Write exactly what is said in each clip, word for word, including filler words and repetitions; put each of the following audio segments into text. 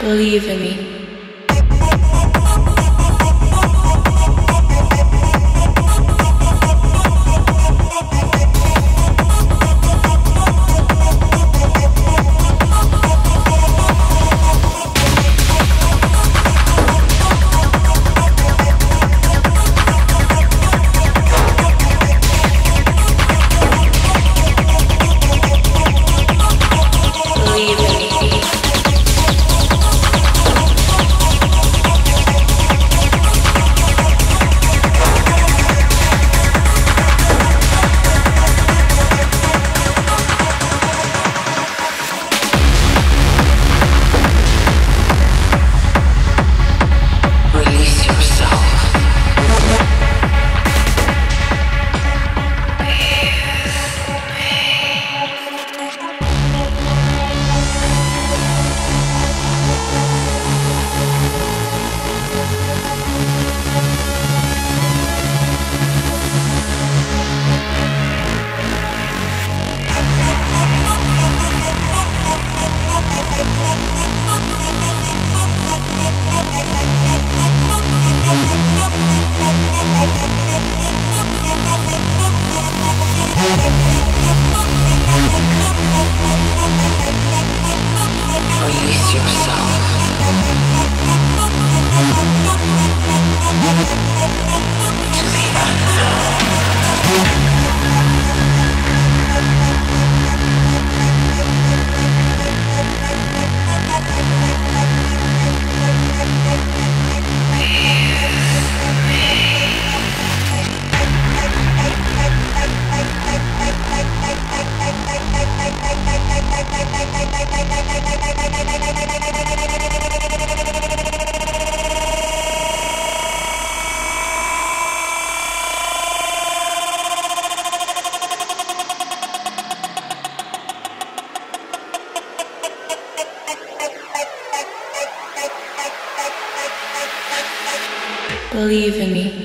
Believe in me. Believe in me. Believe in me.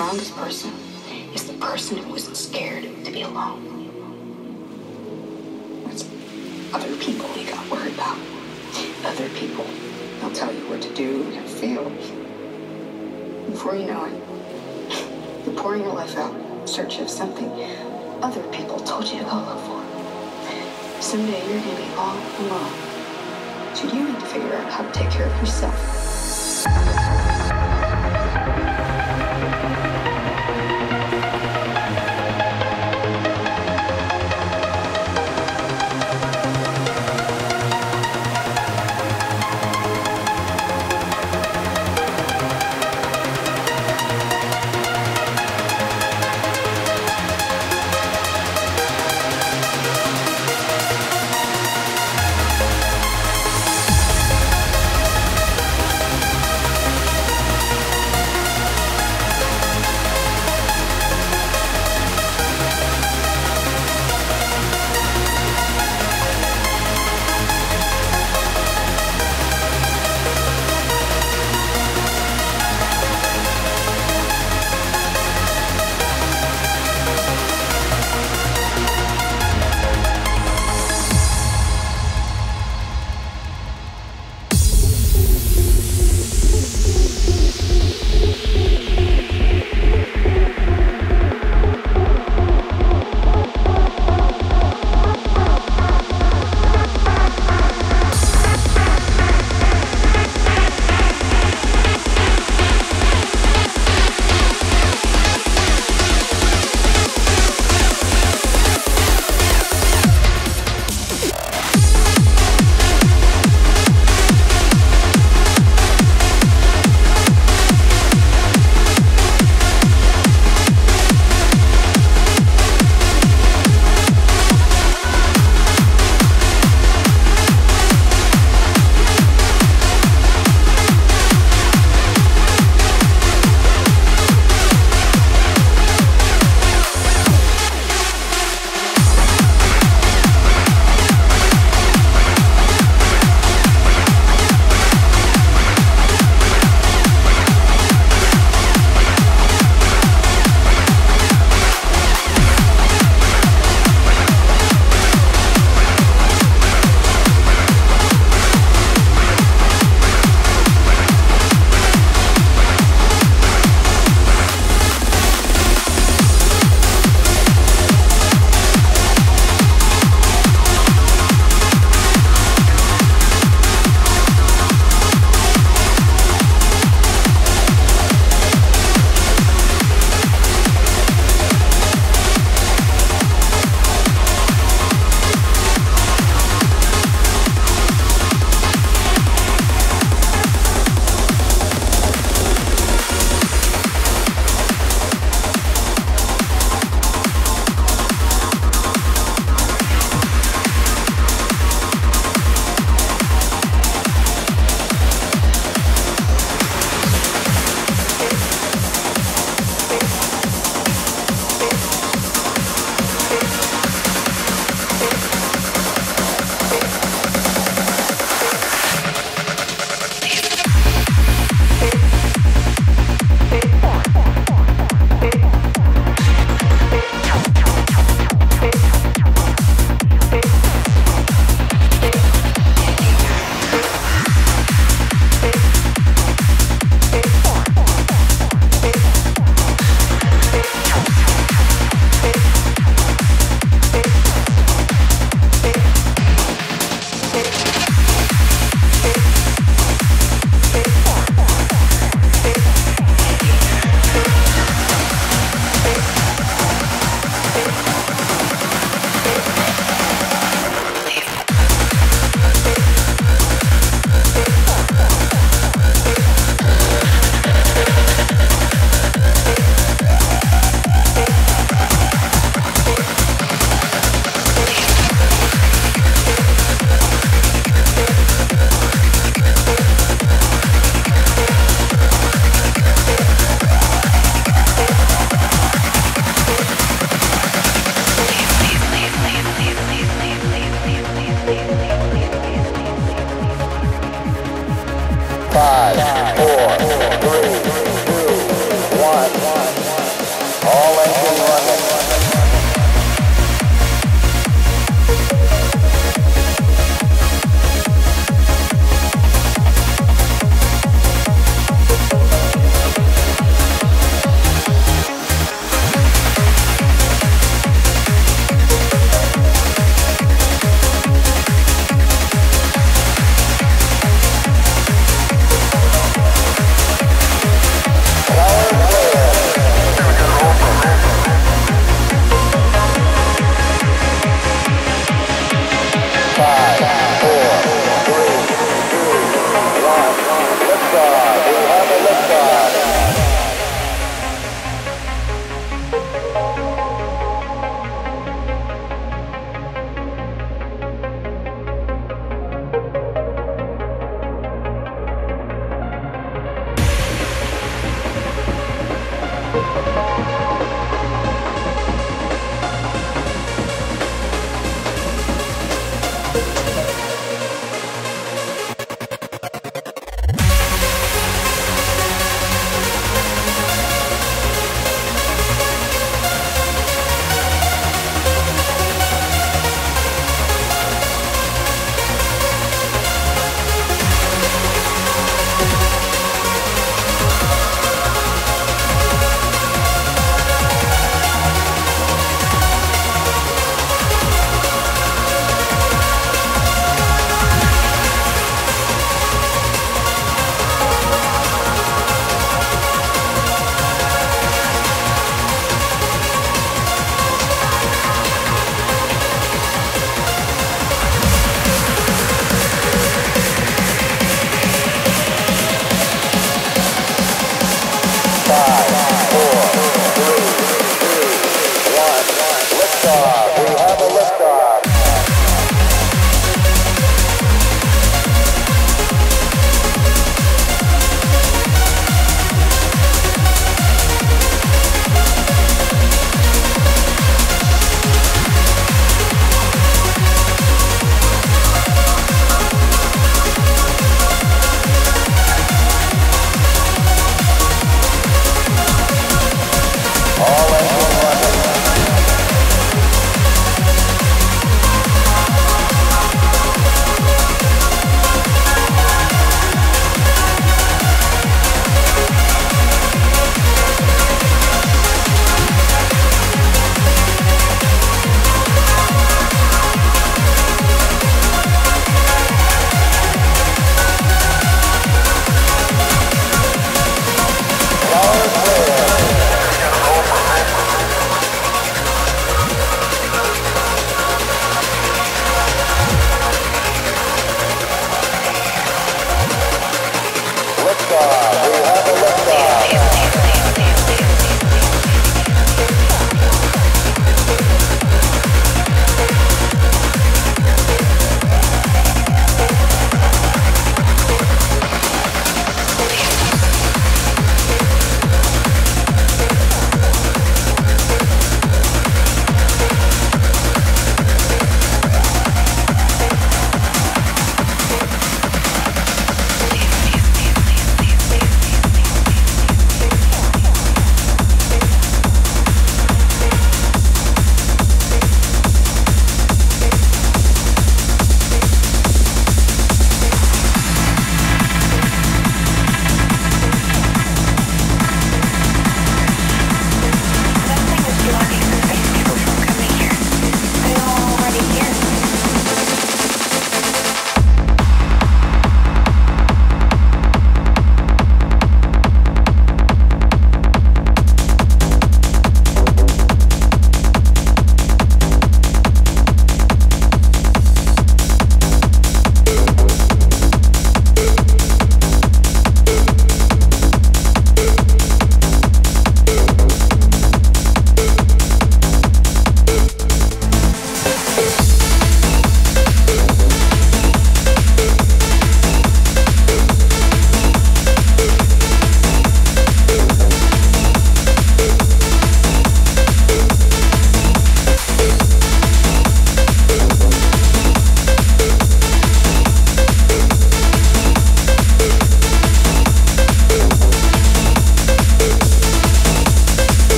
strongest person is the person who isn't scared to be alone. It's other people you got worried about. Other people, they'll tell you what to do and feel. Before you know it, you're pouring your life out in search of something other people told you to go look for. Someday you're gonna be all alone. So you need to figure out how to take care of yourself.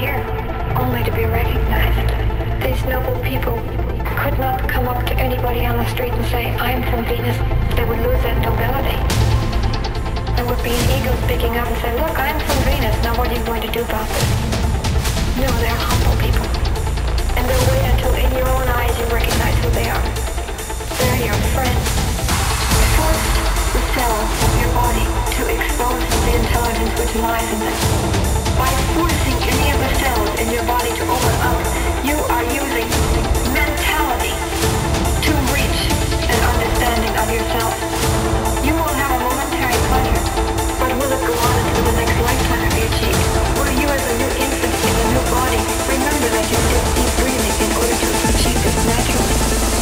here, only to be recognized. These noble people could not come up to anybody on the street and say, I'm from Venus. They would lose that nobility. There would be an ego speaking up and say, look, I'm from Venus. Now what are you going to do about this? No, they're humble people. And they'll wait until in your own eyes you recognize who they are. They're your friends. Force the cells of your body to expose the intelligence which lies in them. By forcing any of the cells in your body to open up, you are using mentality to reach an understanding of yourself. You will have a momentary pleasure, but will it go on until the next lifetime of your cheek? Will you as a new infant in a new body remember that you did deep breathing in order to achieve this naturally?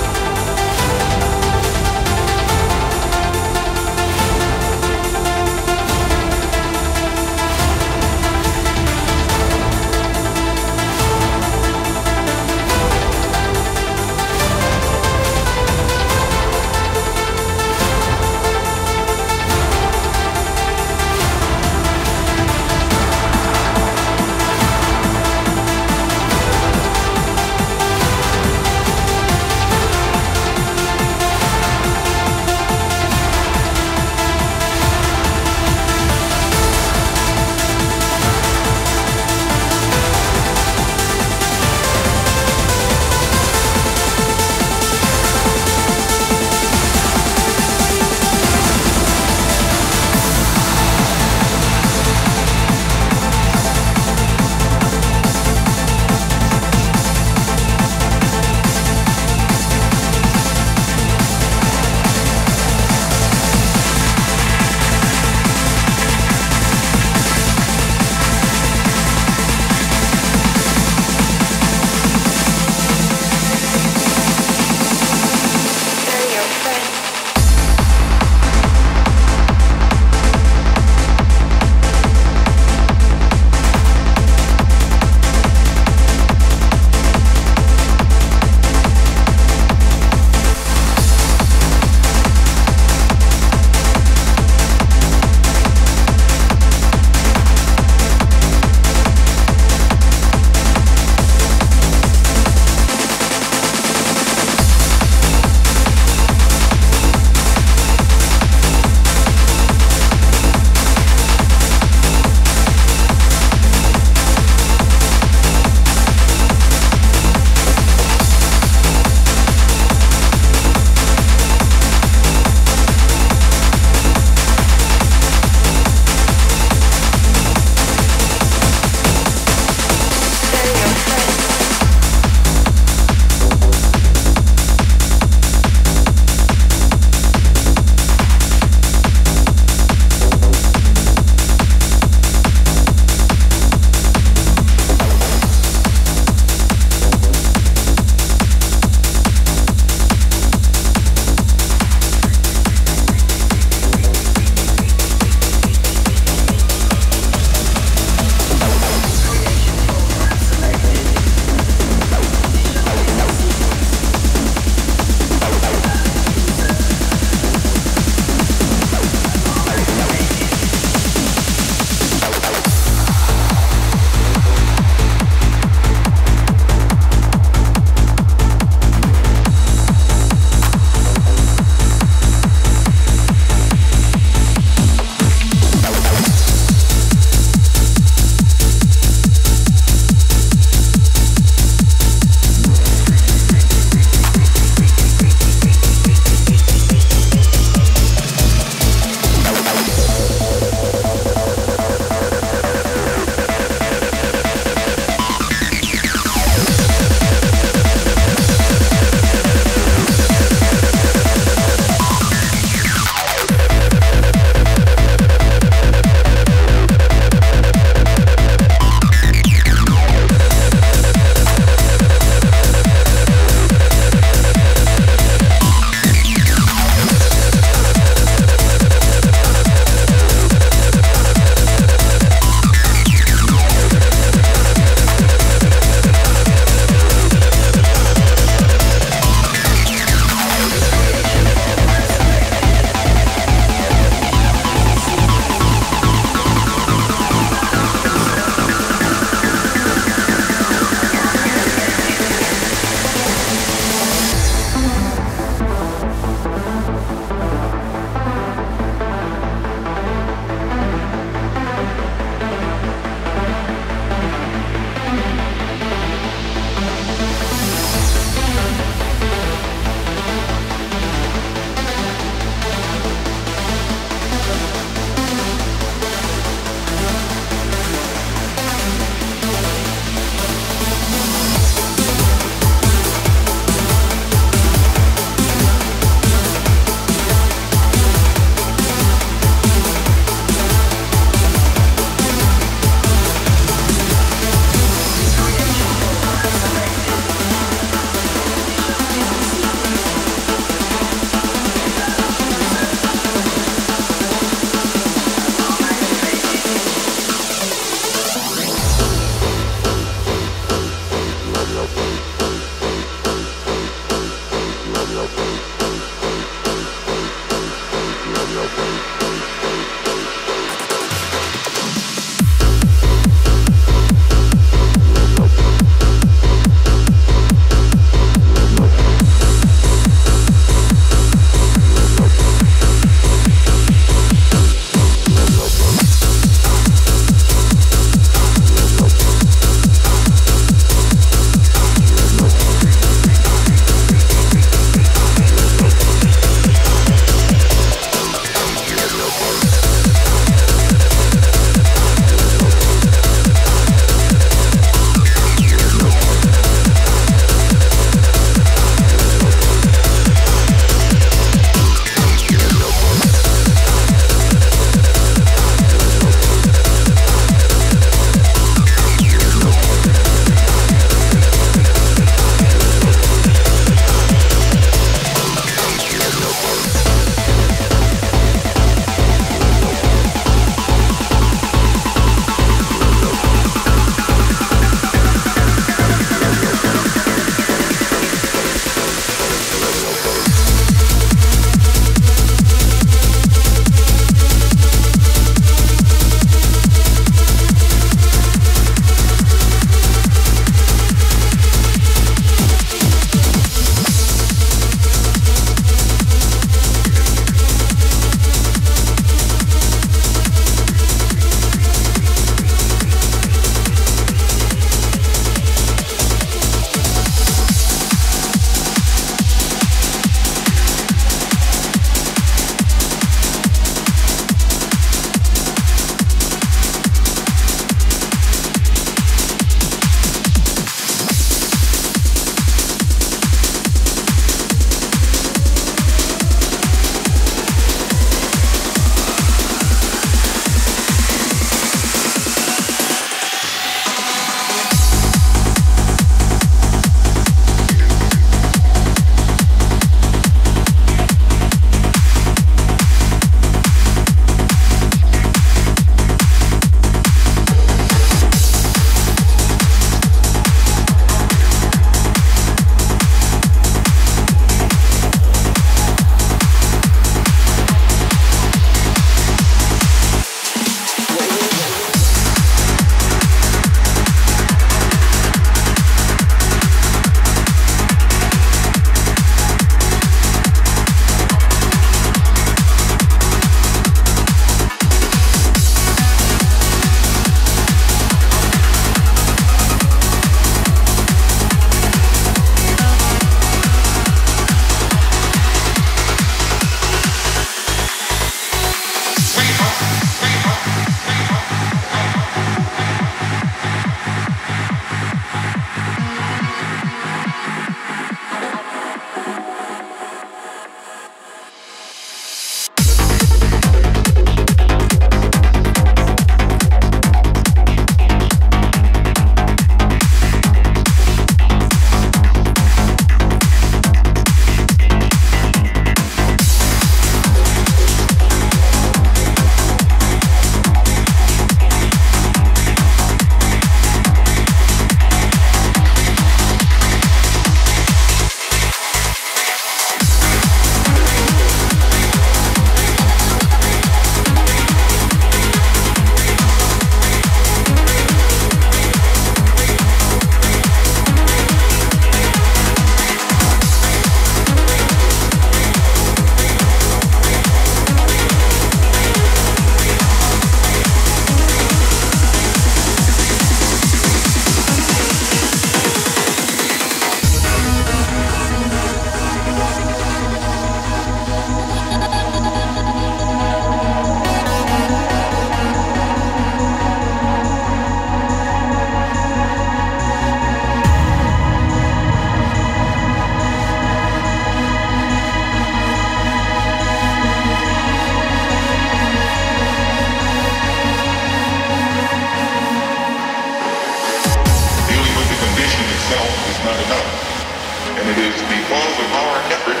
because of our effort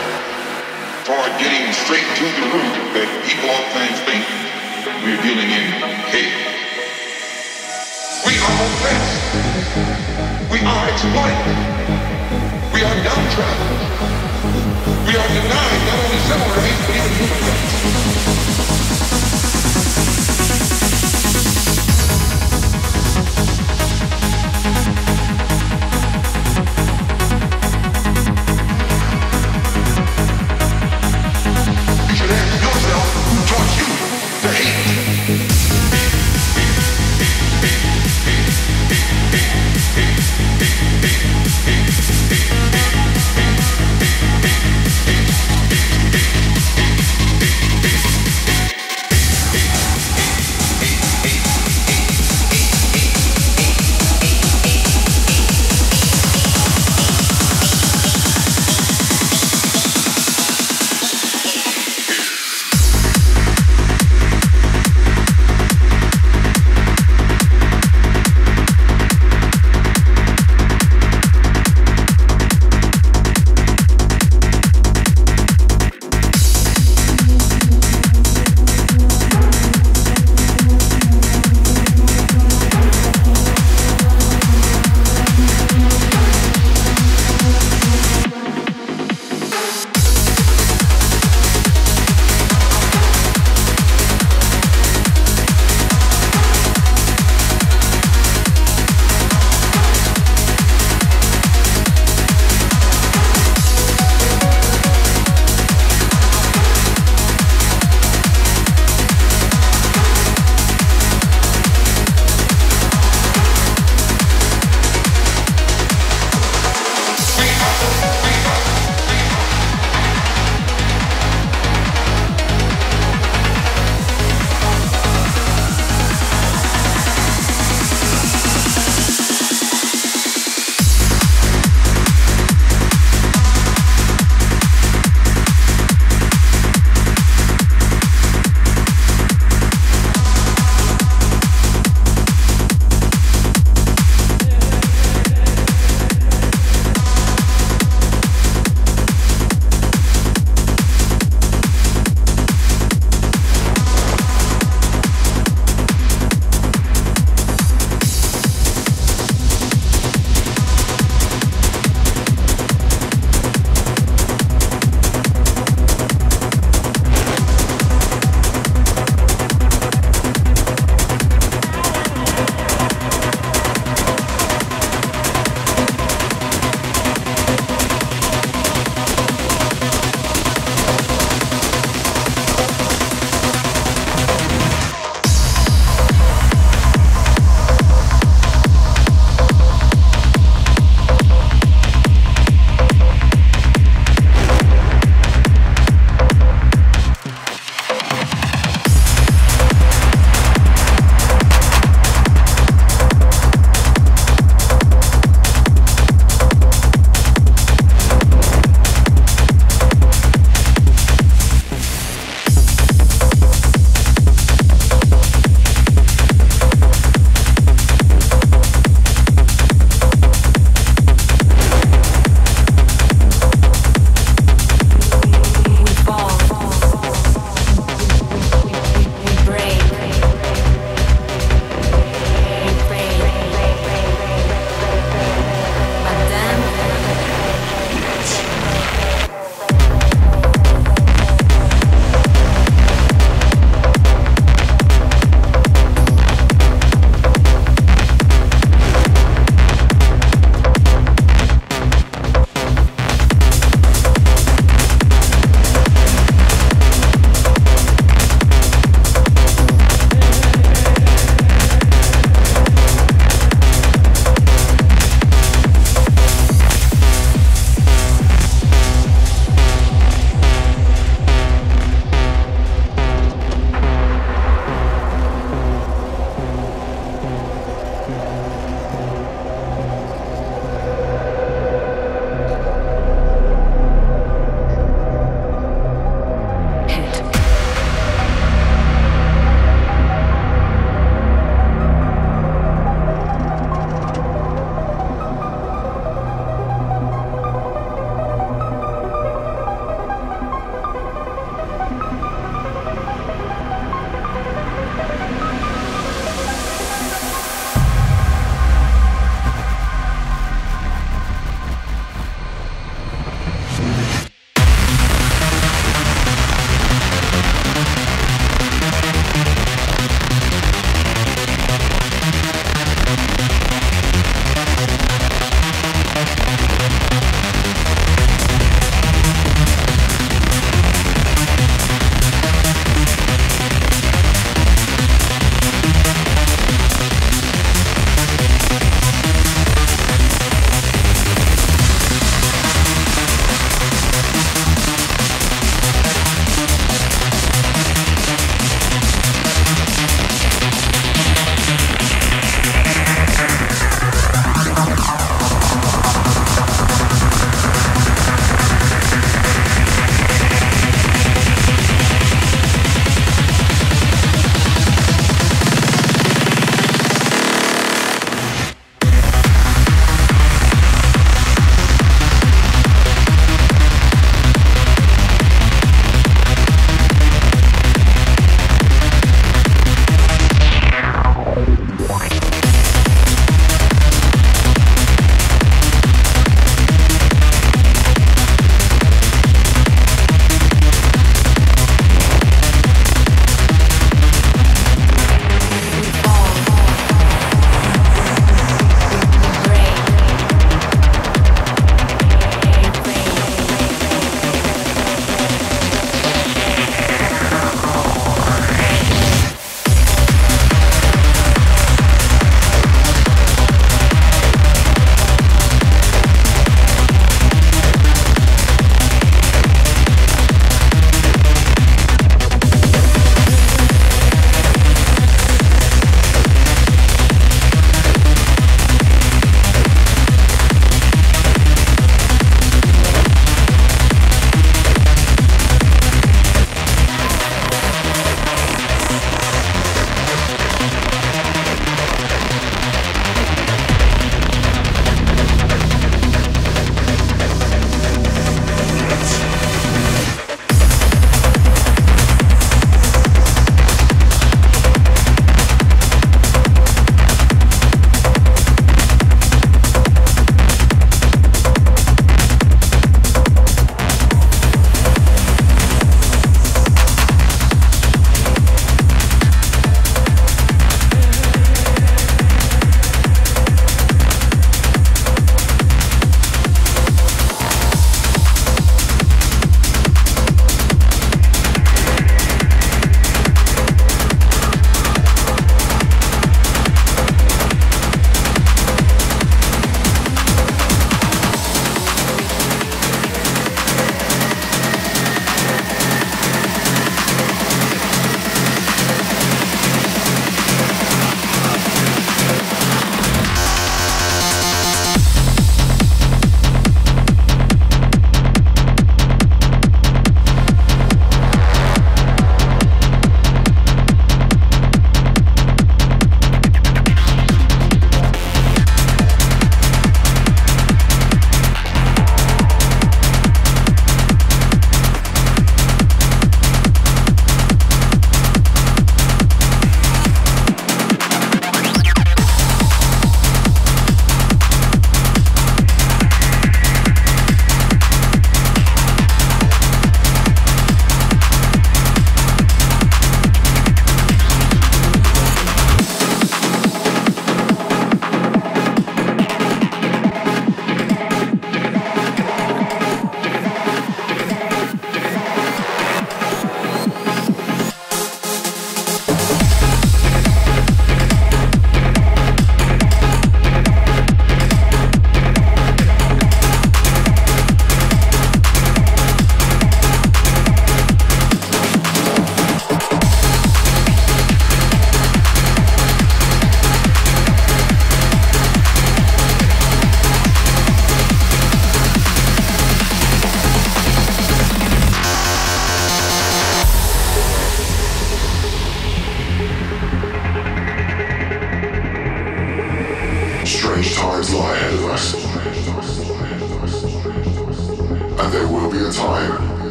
toward getting straight to the root that people oftentimes think we're dealing in chaos. We are oppressed. We are exploited. We are downtrodden. We are denied not only civil rights but even human rights. We'll be right back.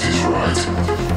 what is right.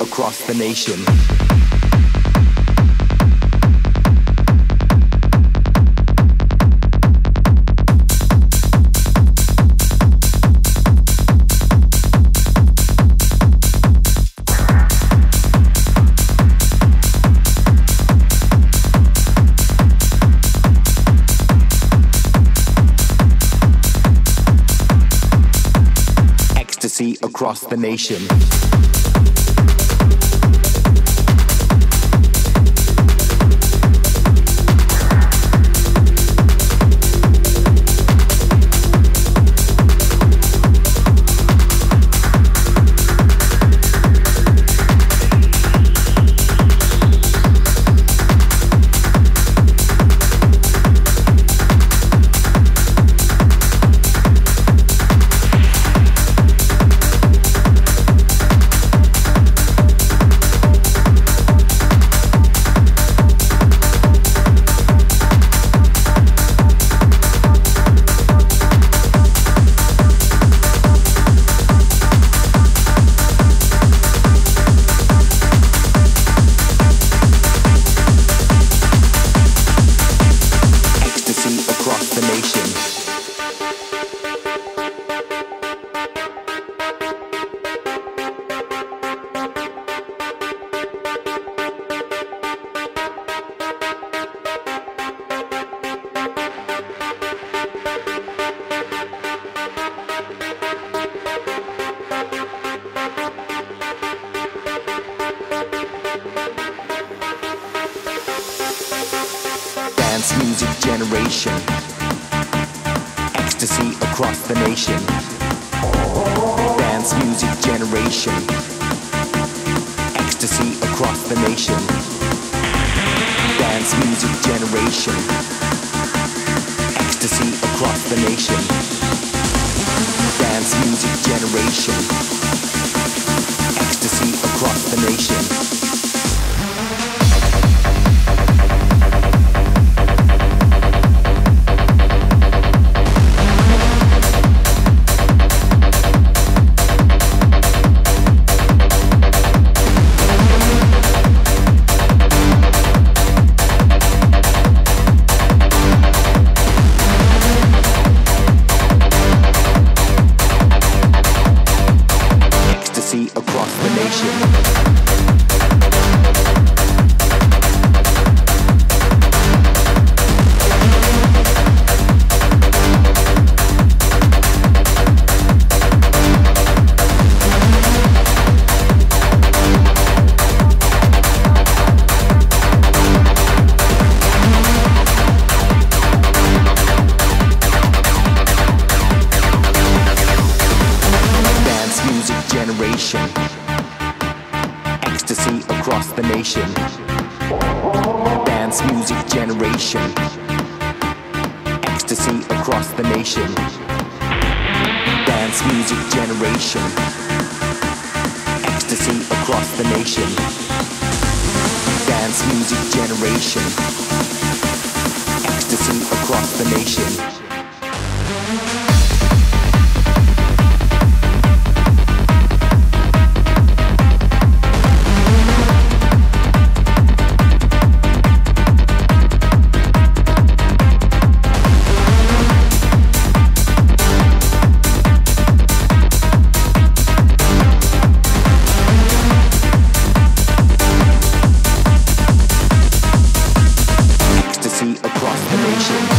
Across the nation. Ecstasy across the nation. music generation, ecstasy across the nation. Dance music generation, ecstasy across the nation. Dance music generation, ecstasy across the nation. Dance music generation, ecstasy across the nation. Ecstasy across the nation. Dance music generation, ecstasy across the nation. Dance music generation, ecstasy across the nation. Dance music generation, ecstasy across the nation. Across the nation.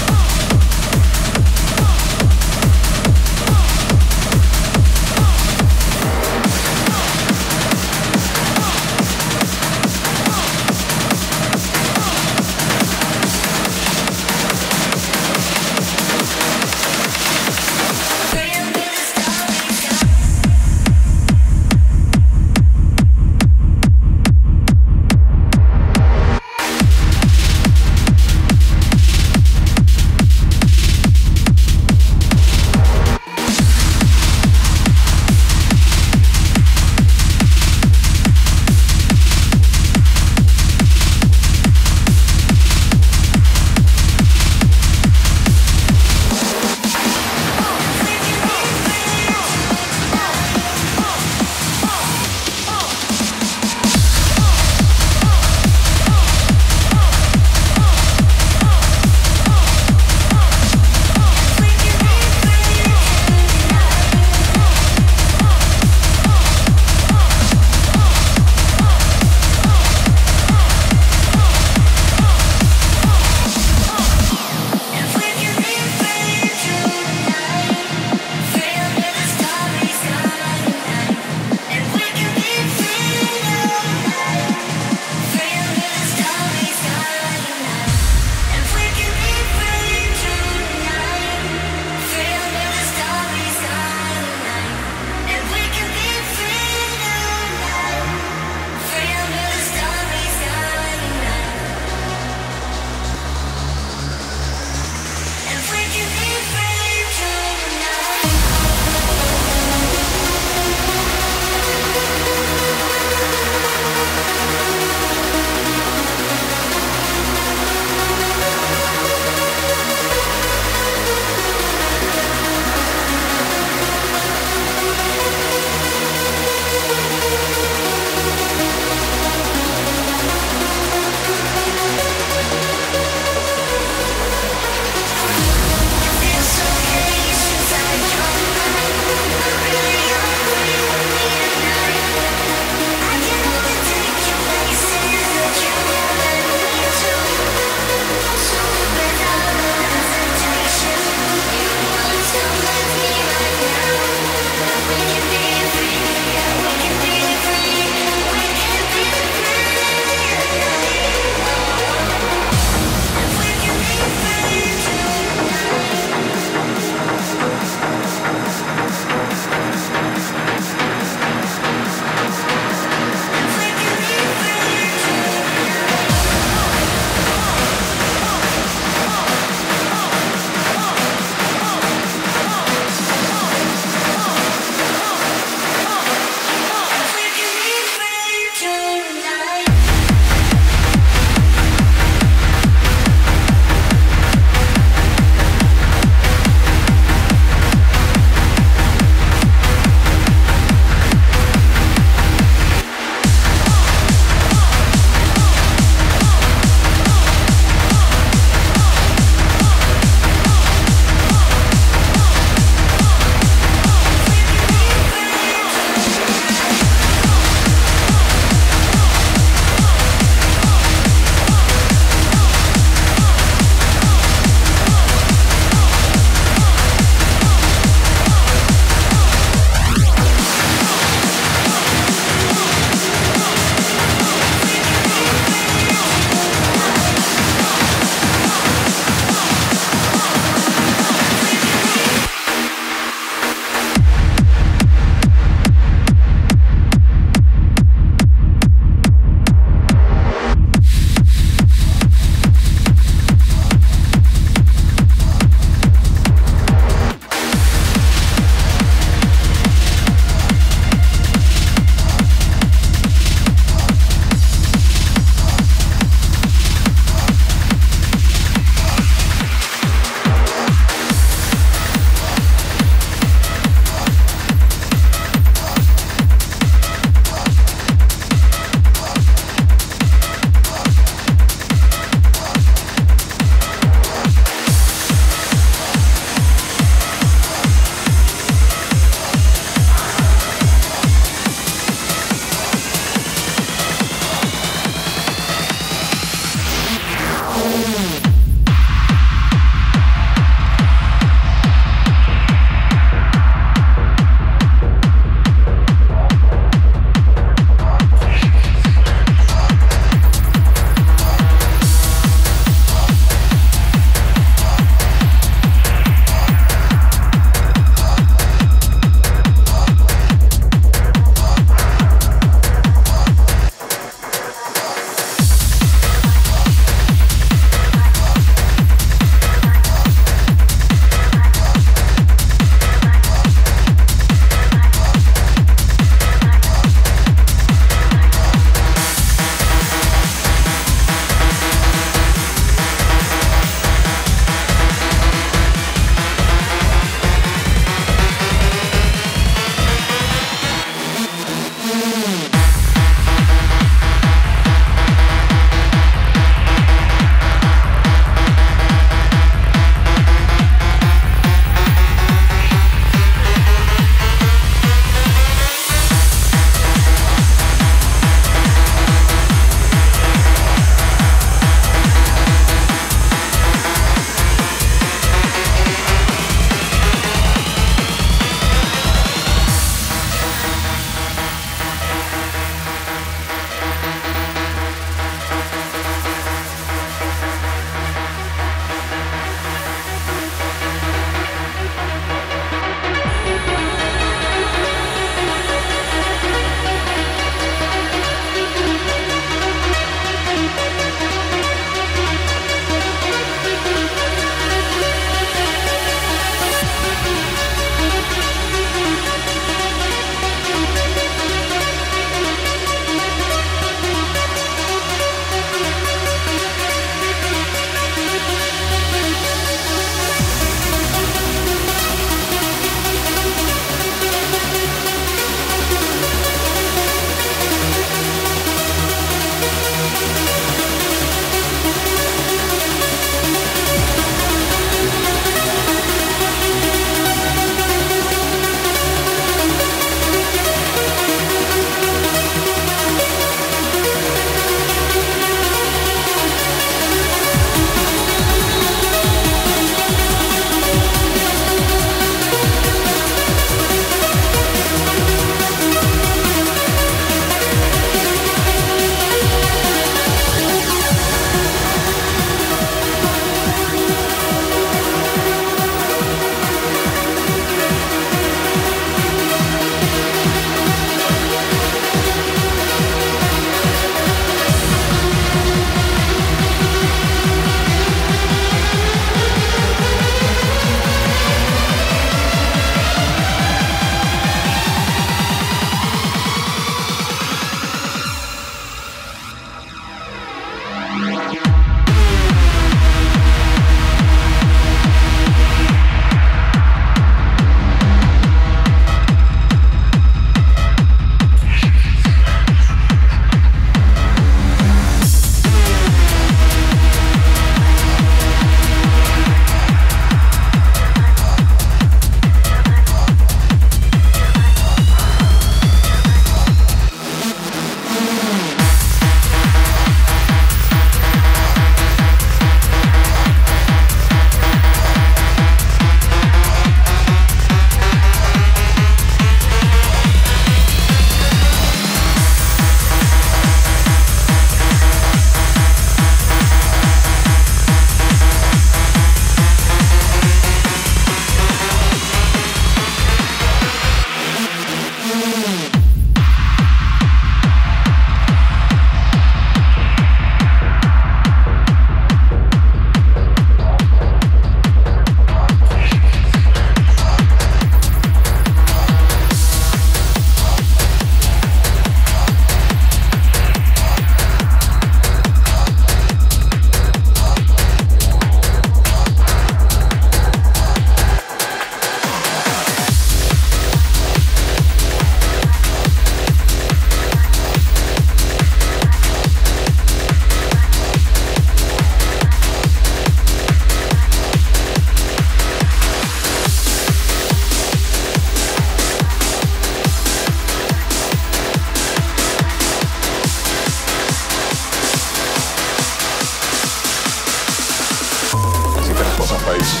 face.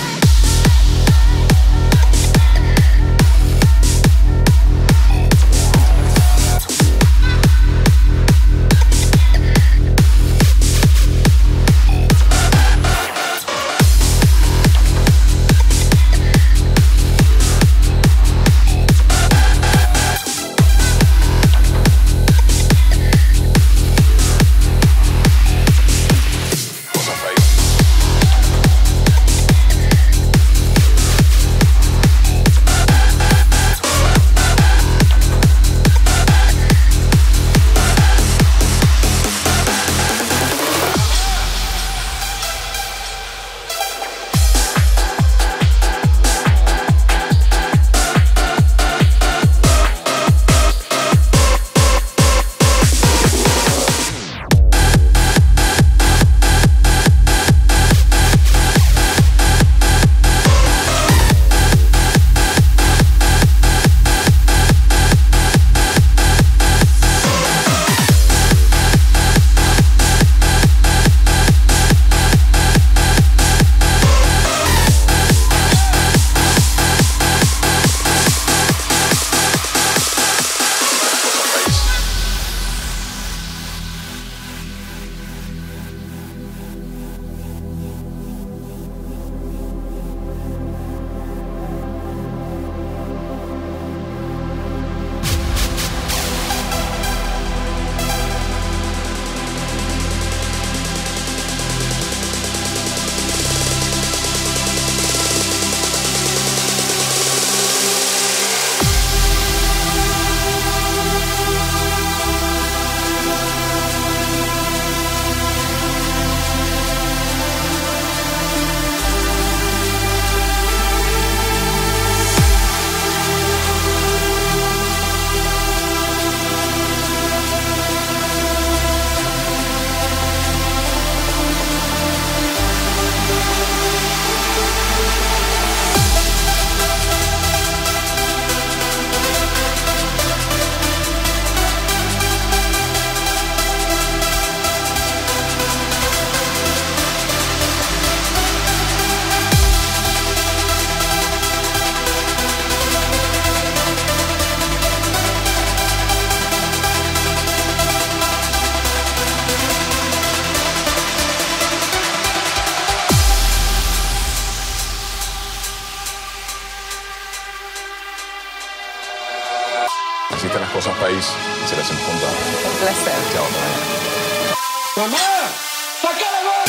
Existen las cosas país y se les encuentra. Un placer. ¡Mamá! ¡Saca la mano!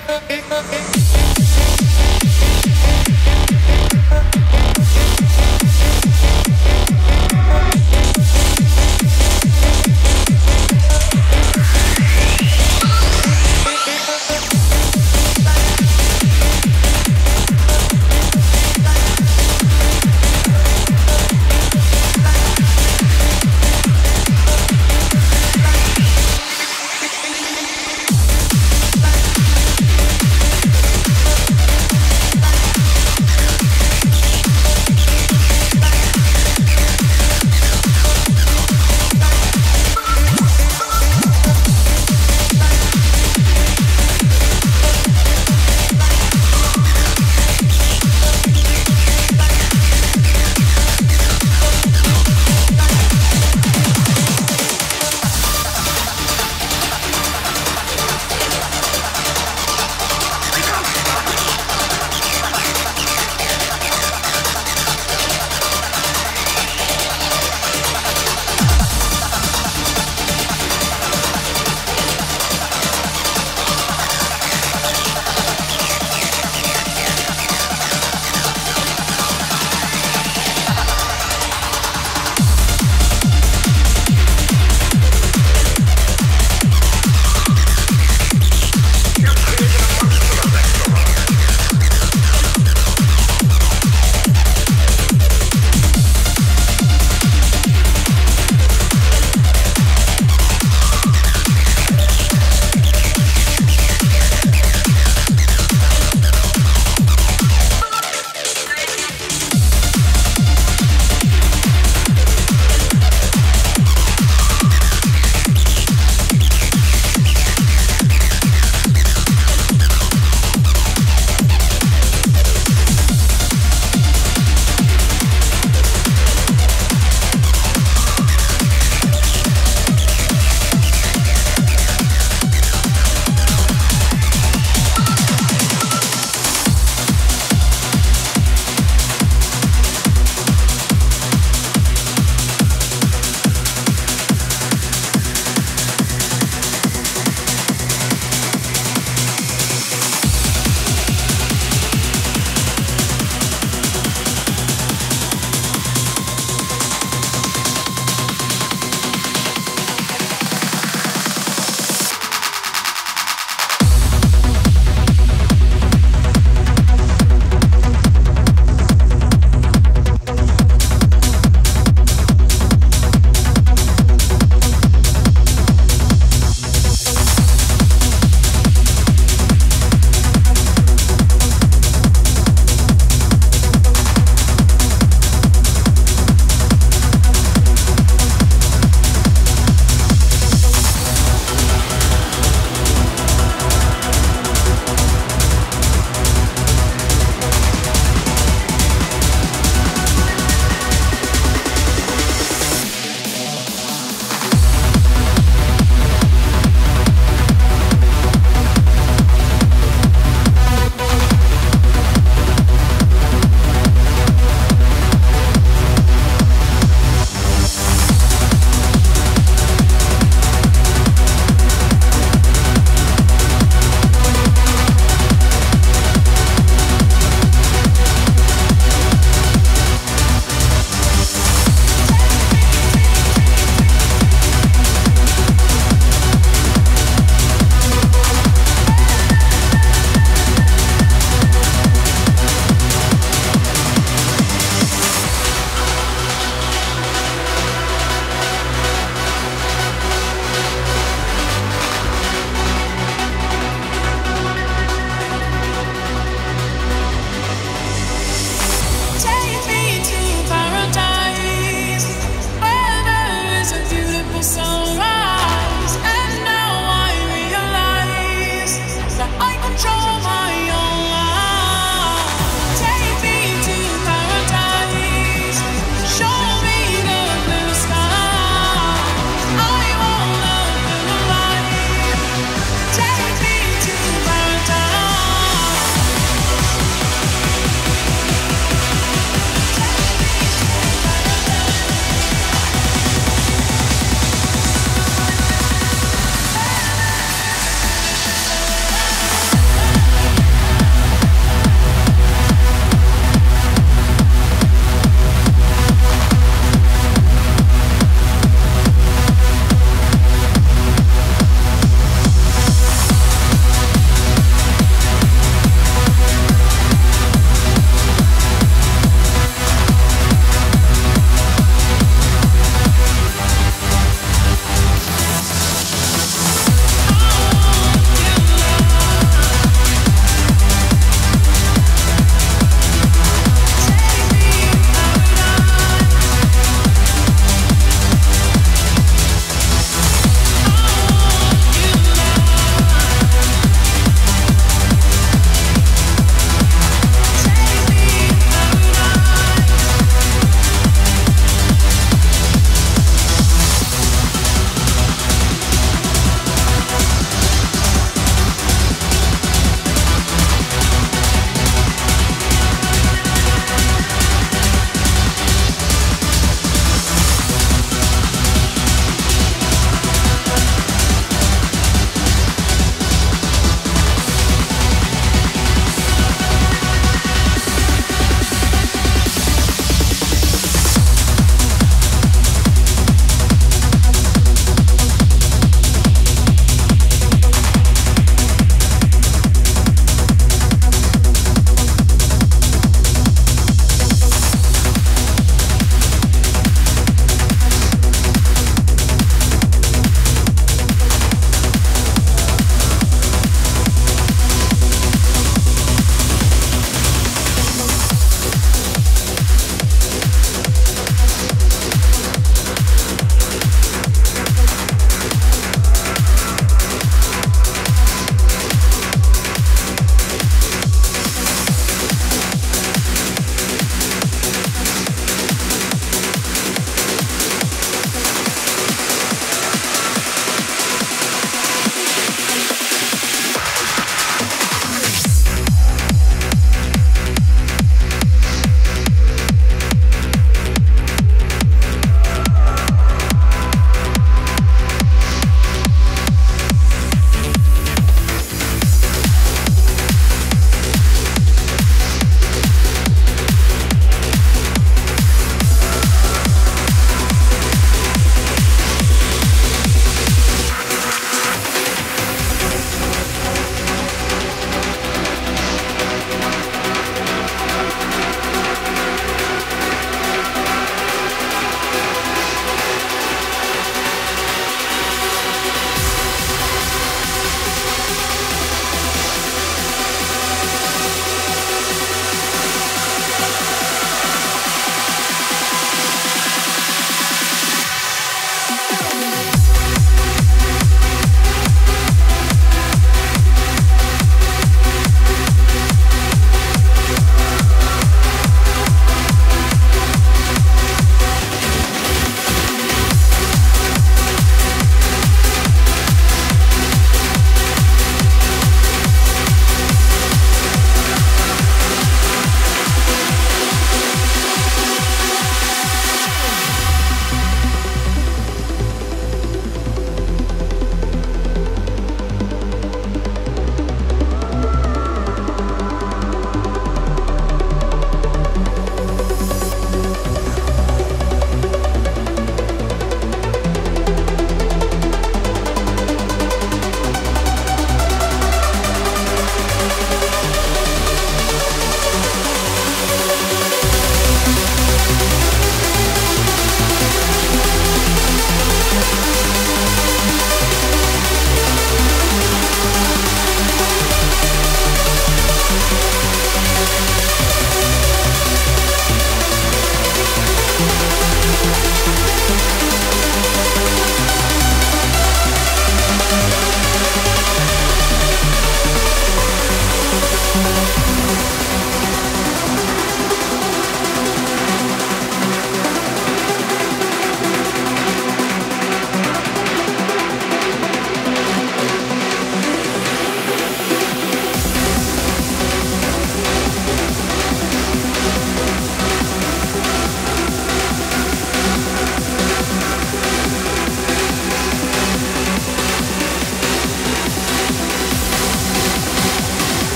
Show my